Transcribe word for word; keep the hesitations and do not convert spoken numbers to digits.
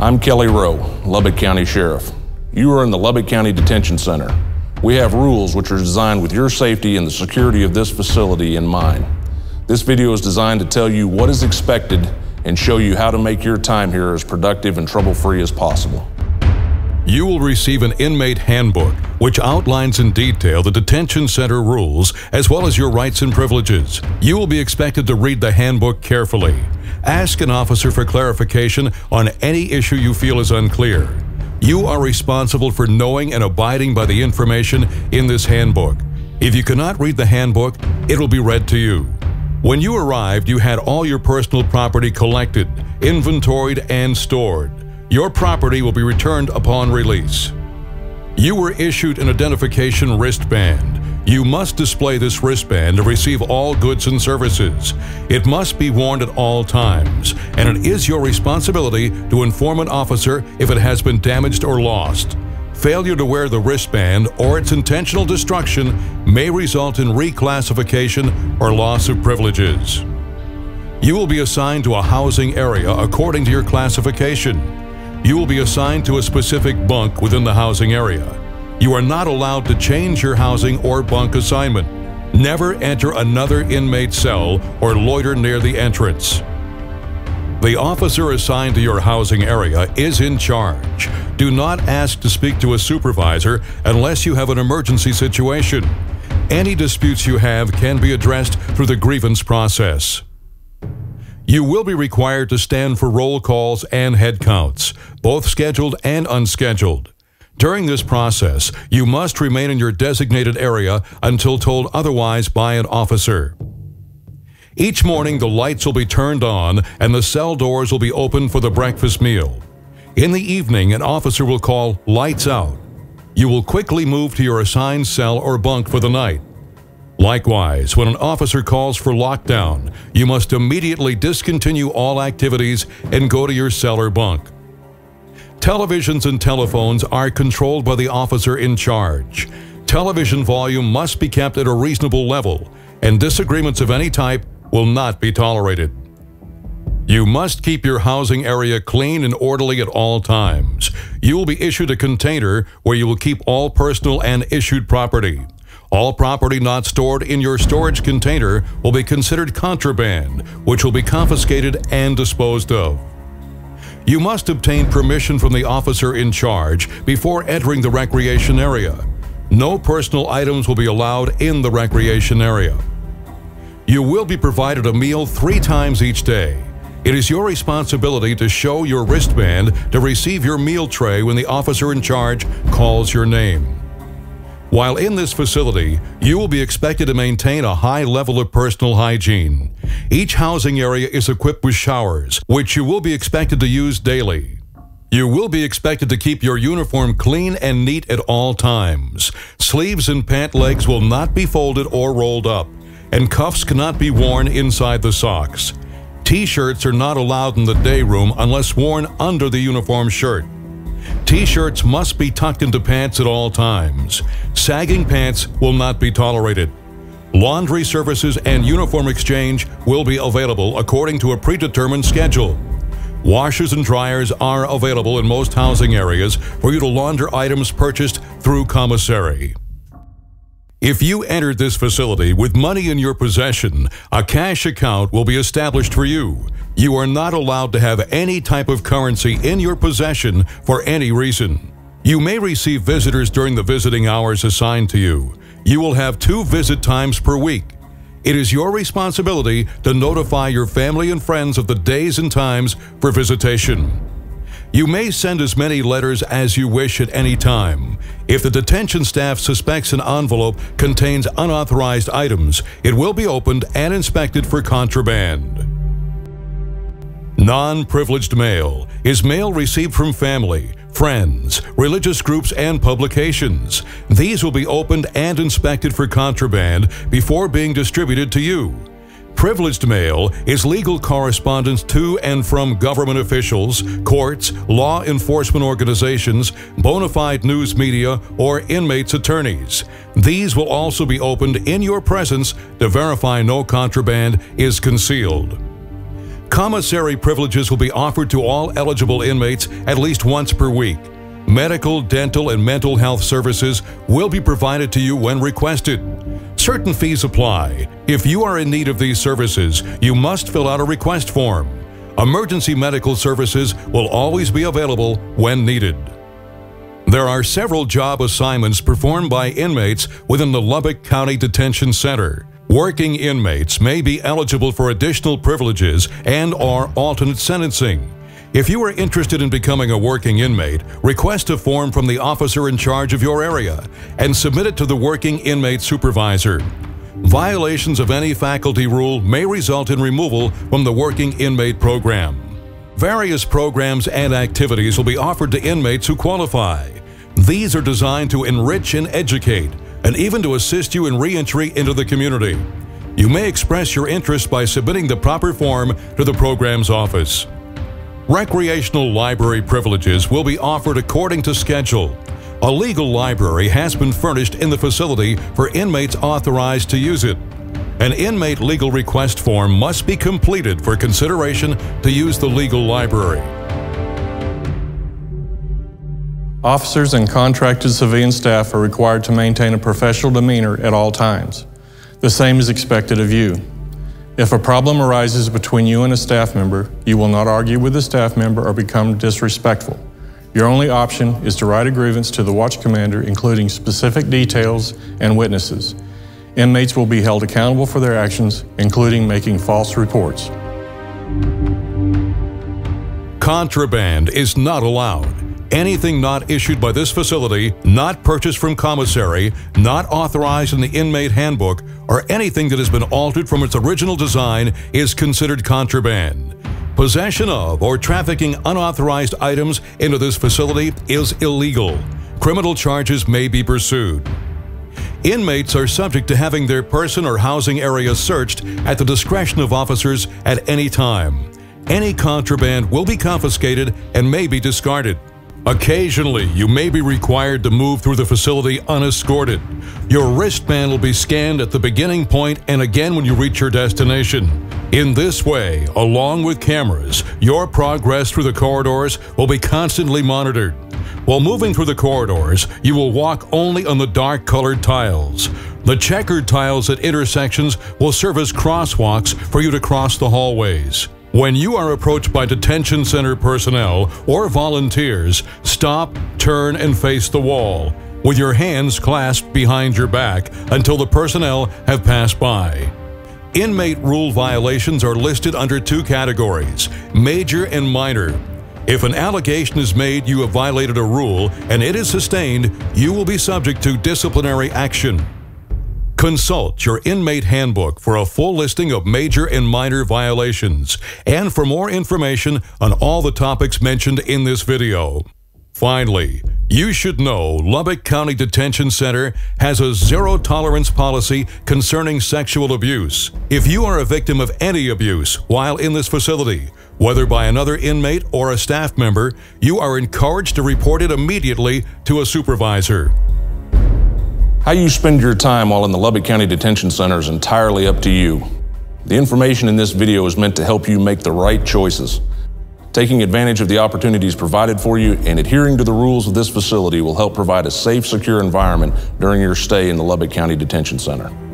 I'm Kelly Rowe, Lubbock County Sheriff. You are in the Lubbock County Detention Center. We have rules which are designed with your safety and the security of this facility in mind. This video is designed to tell you what is expected and show you how to make your time here as productive and trouble-free as possible. You will receive an inmate handbook, which outlines in detail the detention center rules as well as your rights and privileges. You will be expected to read the handbook carefully. Ask an officer for clarification on any issue you feel is unclear. You are responsible for knowing and abiding by the information in this handbook. If you cannot read the handbook, it will be read to you. When you arrived, you had all your personal property collected, inventoried, and stored. Your property will be returned upon release. You were issued an identification wristband. You must display this wristband to receive all goods and services. It must be worn at all times, and it is your responsibility to inform an officer if it has been damaged or lost. Failure to wear the wristband or its intentional destruction may result in reclassification or loss of privileges. You will be assigned to a housing area according to your classification. You will be assigned to a specific bunk within the housing area. You are not allowed to change your housing or bunk assignment. Never enter another inmate cell or loiter near the entrance. The officer assigned to your housing area is in charge. Do not ask to speak to a supervisor unless you have an emergency situation. Any disputes you have can be addressed through the grievance process. You will be required to stand for roll calls and head counts, both scheduled and unscheduled. During this process, you must remain in your designated area until told otherwise by an officer. Each morning, the lights will be turned on and the cell doors will be open for the breakfast meal. In the evening, an officer will call lights out. You will quickly move to your assigned cell or bunk for the night. Likewise, when an officer calls for lockdown, you must immediately discontinue all activities and go to your cell or bunk. Televisions and telephones are controlled by the officer in charge. Television volume must be kept at a reasonable level, and disagreements of any type will not be tolerated. You must keep your housing area clean and orderly at all times. You will be issued a container where you will keep all personal and issued property. All property not stored in your storage container will be considered contraband, which will be confiscated and disposed of. You must obtain permission from the officer in charge before entering the recreation area. No personal items will be allowed in the recreation area. You will be provided a meal three times each day. It is your responsibility to show your wristband to receive your meal tray when the officer in charge calls your name. While in this facility, you will be expected to maintain a high level of personal hygiene. Each housing area is equipped with showers, which you will be expected to use daily. You will be expected to keep your uniform clean and neat at all times. Sleeves and pant legs will not be folded or rolled up, and cuffs cannot be worn inside the socks. T-shirts are not allowed in the day room unless worn under the uniform shirt. T-shirts must be tucked into pants at all times. Sagging pants will not be tolerated. Laundry services and uniform exchange will be available according to a predetermined schedule. Washers and dryers are available in most housing areas for you to launder items purchased through commissary. If you entered this facility with money in your possession, a cash account will be established for you. You are not allowed to have any type of currency in your possession for any reason. You may receive visitors during the visiting hours assigned to you. You will have two visit times per week. It is your responsibility to notify your family and friends of the days and times for visitation. You may send as many letters as you wish at any time. If the detention staff suspects an envelope contains unauthorized items, it will be opened and inspected for contraband. Non-privileged mail is mail received from family, friends, religious groups, and publications. These will be opened and inspected for contraband before being distributed to you. Privileged mail is legal correspondence to and from government officials, courts, law enforcement organizations, bona fide news media, or inmates' attorneys. These will also be opened in your presence to verify no contraband is concealed. Commissary privileges will be offered to all eligible inmates at least once per week. Medical, dental, and mental health services will be provided to you when requested. Certain fees apply. If you are in need of these services, you must fill out a request form. Emergency medical services will always be available when needed. There are several job assignments performed by inmates within the Lubbock County Detention Center. Working inmates may be eligible for additional privileges and/or alternate sentencing. If you are interested in becoming a working inmate, request a form from the officer in charge of your area and submit it to the working inmate supervisor. Violations of any faculty rule may result in removal from the working inmate program. Various programs and activities will be offered to inmates who qualify. These are designed to enrich and educate, and even to assist you in re-entry into the community. You may express your interest by submitting the proper form to the program's office. Recreational library privileges will be offered according to schedule. A legal library has been furnished in the facility for inmates authorized to use it. An inmate legal request form must be completed for consideration to use the legal library. Officers and contracted civilian staff are required to maintain a professional demeanor at all times. The same is expected of you. If a problem arises between you and a staff member, you will not argue with the staff member or become disrespectful. Your only option is to write a grievance to the watch commander, including specific details and witnesses. Inmates will be held accountable for their actions, including making false reports. Contraband is not allowed. Anything not issued by this facility, not purchased from commissary, not authorized in the inmate handbook, or anything that has been altered from its original design is considered contraband. Possession of or trafficking unauthorized items into this facility is illegal. Criminal charges may be pursued. Inmates are subject to having their person or housing area searched at the discretion of officers at any time. Any contraband will be confiscated and may be discarded. Occasionally, you may be required to move through the facility unescorted. Your wristband will be scanned at the beginning point and again when you reach your destination. In this way, along with cameras, your progress through the corridors will be constantly monitored. While moving through the corridors, you will walk only on the dark-colored tiles. The checkered tiles at intersections will serve as crosswalks for you to cross the hallways. When you are approached by detention center personnel or volunteers, stop, turn, and face the wall, with your hands clasped behind your back until the personnel have passed by. Inmate rule violations are listed under two categories, major and minor. If an allegation is made you have violated a rule and it is sustained, you will be subject to disciplinary action. Consult your inmate handbook for a full listing of major and minor violations and for more information on all the topics mentioned in this video. Finally, you should know Lubbock County Detention Center has a zero-tolerance policy concerning sexual abuse. If you are a victim of any abuse while in this facility, whether by another inmate or a staff member, you are encouraged to report it immediately to a supervisor. How you spend your time while in the Lubbock County Detention Center is entirely up to you. The information in this video is meant to help you make the right choices. Taking advantage of the opportunities provided for you and adhering to the rules of this facility will help provide a safe, secure environment during your stay in the Lubbock County Detention Center.